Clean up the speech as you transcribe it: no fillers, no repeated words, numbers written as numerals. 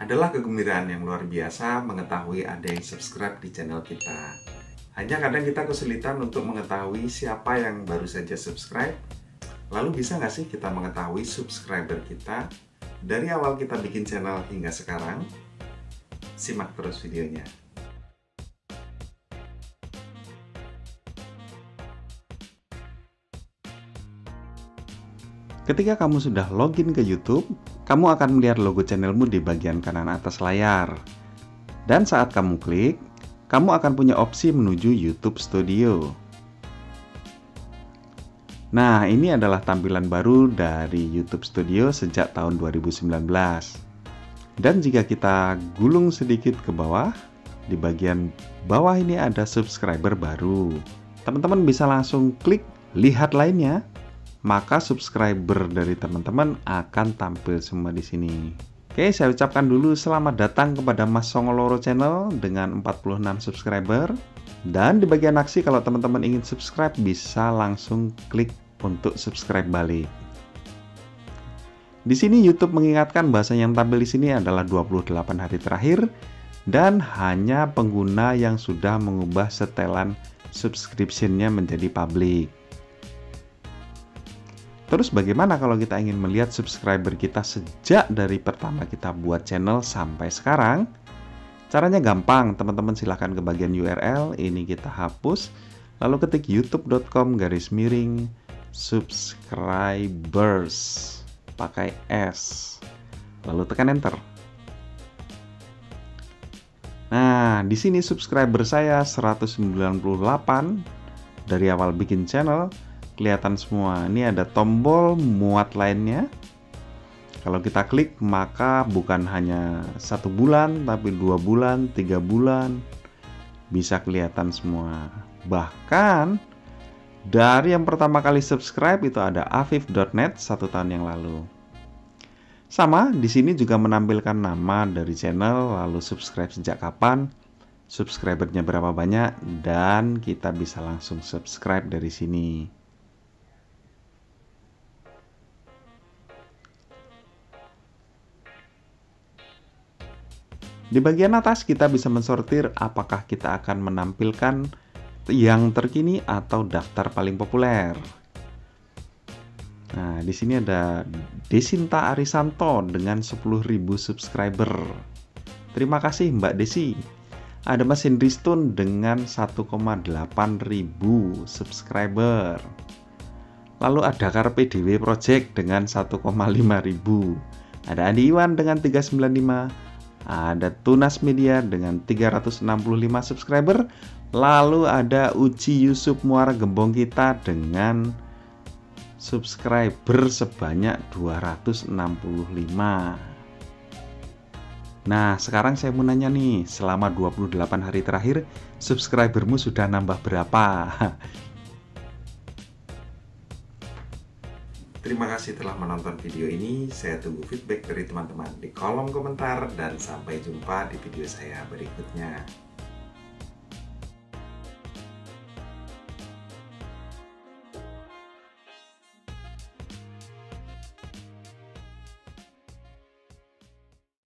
Adalah kegembiraan yang luar biasa mengetahui ada yang subscribe di channel kita. Hanya kadang kita kesulitan untuk mengetahui siapa yang baru saja subscribe. Lalu bisa nggak sih kita mengetahui subscriber kita dari awal kita bikin channel hingga sekarang? Simak terus videonya. Ketika kamu sudah login ke YouTube, kamu akan melihat logo channelmu di bagian kanan atas layar. Dan saat kamu klik, kamu akan punya opsi menuju YouTube Studio. Nah, ini adalah tampilan baru dari YouTube Studio sejak tahun 2019. Dan jika kita gulung sedikit ke bawah, di bagian bawah ini ada subscriber baru. Teman-teman bisa langsung klik lihat lainnya. Maka subscriber dari teman-teman akan tampil semua di sini. Oke, saya ucapkan dulu selamat datang kepada Mas Songoloro Channel dengan 46 subscriber. Dan di bagian aksi kalau teman-teman ingin subscribe bisa langsung klik untuk subscribe balik. Di sini YouTube mengingatkan bahasa yang tampil di sini adalah 28 hari terakhir dan hanya pengguna yang sudah mengubah setelan subscription-nya menjadi publik. Terus bagaimana kalau kita ingin melihat subscriber kita sejak dari pertama kita buat channel sampai sekarang? Caranya gampang, teman-teman silahkan ke bagian URL, ini kita hapus. Lalu ketik youtube.com/subscribers pakai S. Lalu tekan enter. Nah, di sini subscriber saya 198 dari awal bikin channel. Kelihatan semua, ini ada tombol muat lainnya. Kalau kita klik maka bukan hanya 1 bulan tapi 2 bulan, 3 bulan bisa kelihatan semua. Bahkan dari yang pertama kali subscribe itu ada afif.net 1 tahun yang lalu. Sama di sini juga menampilkan nama dari channel, lalu subscribe sejak kapan, subscribernya berapa banyak, dan kita bisa langsung subscribe dari sini. Di bagian atas kita bisa mensortir apakah kita akan menampilkan yang terkini atau daftar paling populer. Nah, di sini ada Desinta Arisanto dengan 10.000 subscriber. Terima kasih Mbak Desi. Ada Mas Hendristun dengan 1.800 subscriber. Lalu ada Karpe Dewi Project dengan 1.500. Ada Andi Iwan dengan 395. Ada Tunas Media dengan 365 subscriber. Lalu ada Uci Yusuf Muara Gembong kita dengan subscriber sebanyak 265. Nah, sekarang saya mau nanya nih, selama 28 hari terakhir subscribermu sudah nambah berapa? Terima kasih telah menonton video ini. Saya tunggu feedback dari teman-teman di kolom komentar dan sampai jumpa di video saya berikutnya.